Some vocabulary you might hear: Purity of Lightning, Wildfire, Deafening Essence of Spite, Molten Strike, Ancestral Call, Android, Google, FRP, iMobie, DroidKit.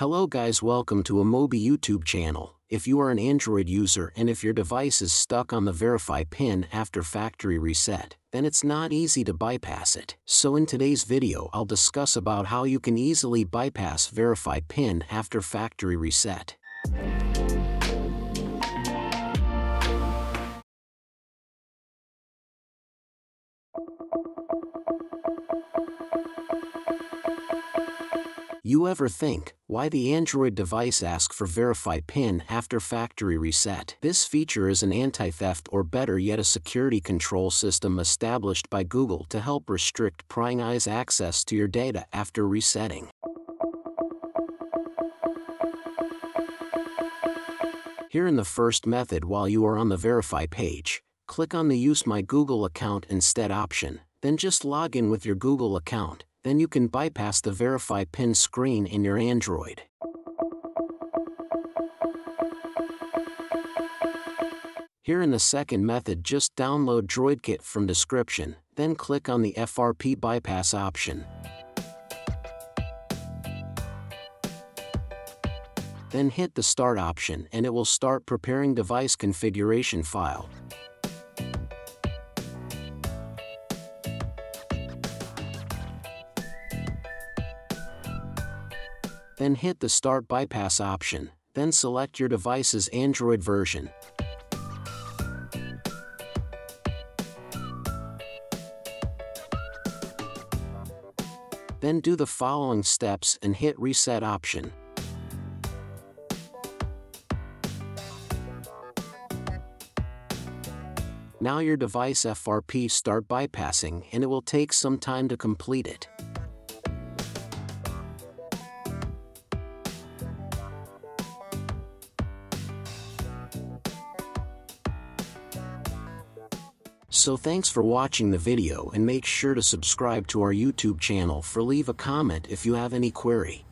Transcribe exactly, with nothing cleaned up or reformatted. Hello guys, welcome to iMobie YouTube channel. If you are an Android user and if your device is stuck on the verify pin after factory reset, then it's not easy to bypass it. So in today's video I'll discuss about how you can easily bypass verify pin after factory reset. You ever think, why the Android device asks for verify pin after factory reset? This feature is an anti-theft or better yet a security control system established by Google to help restrict prying eyes access to your data after resetting. Here in the first method, while you are on the verify page, click on the Use My Google Account Instead option, then just log in with your Google account. Then you can bypass the verify pin screen in your Android. Here in the second method, just download DroidKit from description, then click on the F R P bypass option. Then hit the start option and it will start preparing device configuration file. Then hit the Start Bypass option, then select your device's Android version. Then do the following steps and hit Reset option. Now your device F R P start bypassing and it will take some time to complete it. So thanks for watching the video and make sure to subscribe to our YouTube channel for leave a comment if you have any query.